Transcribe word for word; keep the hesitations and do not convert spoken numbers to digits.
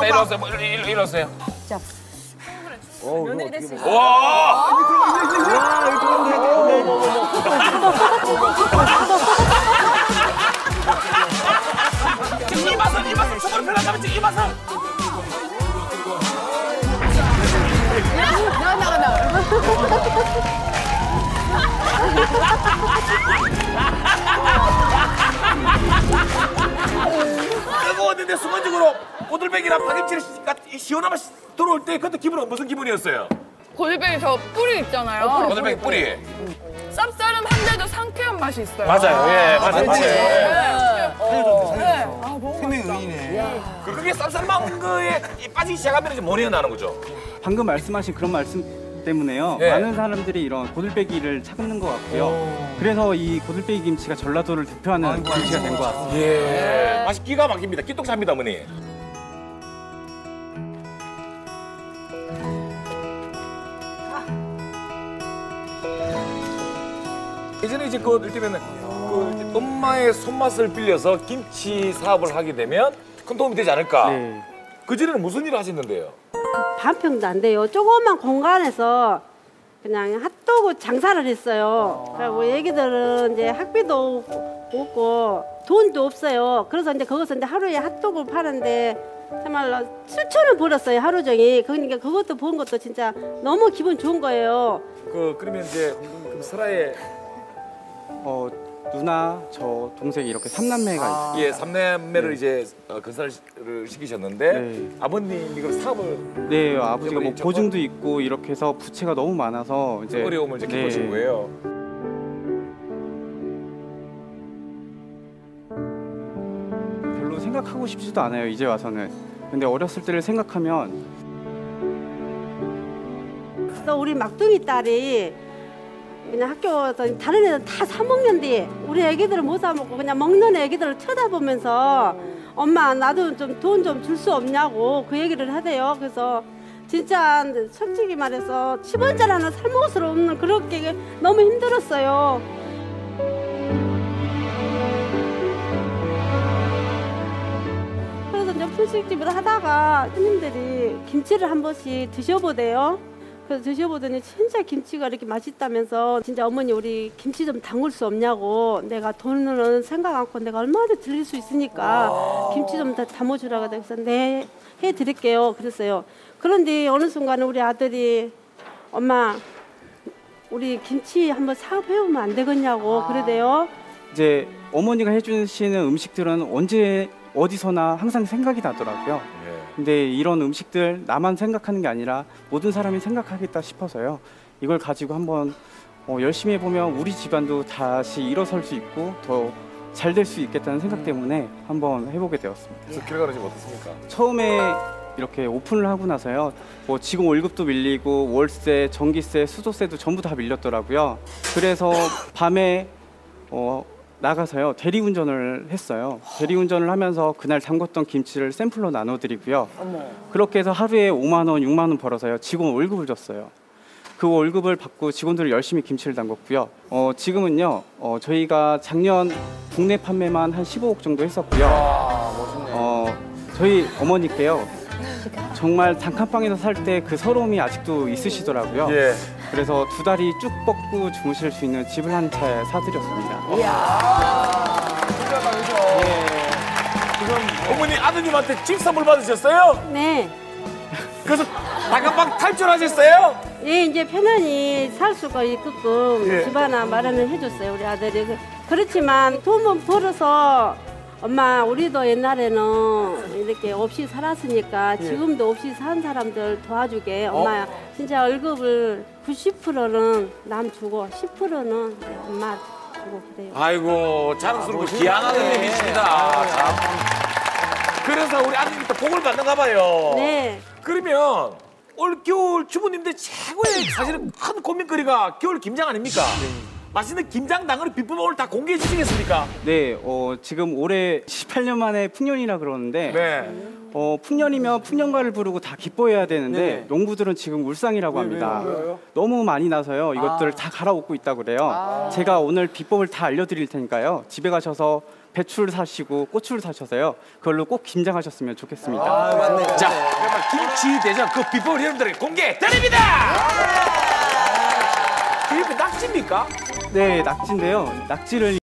일로 오세요. 일로, 일로 오세요. 자. 오, 며느리 될 수 있어. 와! 지금 이마선, 이마선, 저걸 펴놨다면 지금 이마선! 나와, 나와, 나와. 뜨거웠는데 순간적으로 꼬들백이랑 파김치를 시원하면 들어올 때 그때 기분은 무슨 기분이었어요? 꼬들백이 저 뿌리 있잖아요. 어, 뿌리, 꼬들백 뿌리. 뿌리. 음. 쌉싸름한데도 상쾌한 맛이 있어요. 맞아요. 아, 예, 맞아요. 맞아요. 예. 살려줬네, 살려줬어. 아, 너무 생명 의인이네. 그게 쌉싸름한 거에 빠지기 시작하면 이제 뭐냐 나는 거죠? 방금 말씀하신 그런 말씀 때문에요. 예. 많은 사람들이 이런 꼬들백이를 찾는 것 같고요. 오. 그래서 이 꼬들백이 김치가 전라도를 대표하는 아이고, 김치가 된 것 같습니다. 예. 예. 맛이 기가 막힙니다. 기똥찹니다, 어머니. 예전에 이제 그 일단은 그 엄마의 손맛을 빌려서 김치 사업을 하게 되면 큰 도움이 되지 않을까. 네. 그 전에는 무슨 일을 하셨는데요? 반평도 안 돼요. 조그만 공간에서 그냥 핫도그 장사를 했어요. 아. 그리고 애기들은 이제 학비도 없고 돈도 없어요. 그래서 이제 거기서 이제 하루에 핫도그 파는데. 정말로 수천을 벌었어요, 하루 종일. 그러니까 그것도 본 것도 진짜 너무 기분 좋은 거예요. 그 그러면 이제 그 설아의 어 누나, 저 동생 이렇게 삼남매가 아, 있어요. 예, 삼남매를 네. 이제 건사를 시키셨는데 네. 아버님 이거 사업을 네, 음, 아버지가 뭐 보증도 있고 이렇게 해서 부채가 너무 많아서 이제 어려움을 이제 겪으신 네. 거예요. 생각하고 싶지도 않아요, 이제 와서는. 근데 어렸을 때를 생각하면 그래서 우리 막둥이 딸이 그냥 학교에서 다른 애들 다 사먹는데 우리 애기들은 못 사먹고 그냥 먹는 애기들을 쳐다보면서 엄마 나도 좀 돈 좀 줄 수 없냐고 그 얘기를 하대요. 그래서 진짜 솔직히 말해서 십 원짜리 하나 살 먹을 수 없는 그렇게 너무 힘들었어요. 분식집을 하다가 손님들이 김치를 한 번씩 드셔보대요. 그래서 드셔보더니 진짜 김치가 이렇게 맛있다면서 진짜 어머니 우리 김치 좀 담글 수 없냐고 내가 돈은 생각 않고 내가 얼마나 드릴 수 있으니까 김치 좀 다 담아주라고 해서 네 해드릴게요 그랬어요. 그런데 어느 순간 우리 아들이 엄마 우리 김치 한번 사업해보면 안 되겠냐고 그러대요. 이제 어머니가 해주시는 음식들은 언제 어디서나 항상 생각이 나더라고요. 근데 이런 음식들 나만 생각하는 게 아니라 모든 사람이 생각하겠다 싶어서요. 이걸 가지고 한번 어, 열심히 해보면 우리 집안도 다시 일어설 수 있고 더 잘 될 수 있겠다는 생각 때문에 한번 해보게 되었습니다. 그래서 결과는 지금 어떻습니까? 처음에 이렇게 오픈을 하고 나서요. 뭐 직원 월급도 밀리고 월세, 전기세, 수도세도 전부 다 밀렸더라고요. 그래서 밤에 어, 나가서요 대리운전을 했어요. 대리운전을 하면서 그날 담궜던 김치를 샘플로 나눠드리고요. 어머. 그렇게 해서 하루에 오만 원, 육만 원 벌어서요 직원 월급을 줬어요. 그 월급을 받고 직원들을 열심히 김치를 담궜고요. 어, 지금은요 어, 저희가 작년 국내 판매만 한 십오 억 정도 했었고요. 와, 멋있네. 어, 저희 어머니께요 정말 단칸방에서 살 때 그 서러움이 아직도 있으시더라고요. 예. 그래서 두 다리 쭉 뻗고 주무실 수 있는 집을 한 채 사드렸습니다. 이야, 진짜 다르죠. 예. 지금 어머니 아드님한테 집 선물 받으셨어요? 네. 그래서 단칸방 탈출하셨어요? 예, 이제 편안히 살 수가 있게끔 예. 집 하나 마련을 해줬어요, 우리 아들이. 그렇지만 돈은 벌어서 엄마 우리도 옛날에는 이렇게 없이 살았으니까 지금도 없이 산 사람들 도와주게 엄마 진짜 월급을 구십 퍼센트는 남 주고 십 퍼센트는 엄마 주고 그래요. 아이고 자랑스럽고 귀한 아드님이십니다. 참. 그래서 우리 아드님이 또 복을 받는가 봐요. 네. 그러면 올겨울 주부님들 최고의 사실은 큰 고민거리가 겨울 김장 아닙니까? 네. 맛있는 김장당으로 비법을 다 공개해 주시겠습니까? 네, 어, 지금 올해 십팔 년 만에 풍년이라 그러는데 네. 어, 풍년이면 풍년가를 부르고 다 기뻐해야 되는데 농부들은 지금 울상이라고 합니다. 네, 네, 네. 너무 많이 나서요. 이것들을 아. 다 갈아엎고 있다고 그래요. 아. 제가 오늘 비법을 다 알려드릴 테니까요. 집에 가셔서 배추를 사시고 고추를 사셔서요. 그걸로 꼭 김장하셨으면 좋겠습니다. 아, 맞네. 맞네. 자, 그러면 김치대장 그 비법을 여러분들에게 공개드립니다. 아. 이게 낙지입니까? 네, 낙지인데요. 낙지를